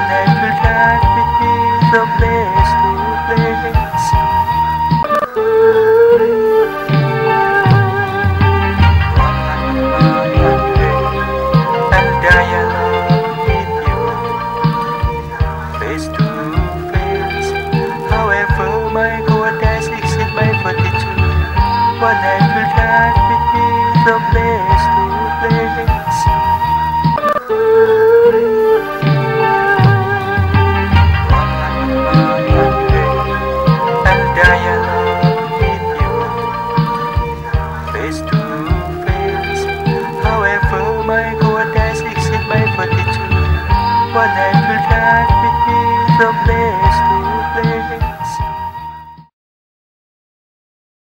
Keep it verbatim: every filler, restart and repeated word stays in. One night will life with me, the place to place. One night will life with me, and I alone with you, face to face. However my God has exceeded my fortitude. One night.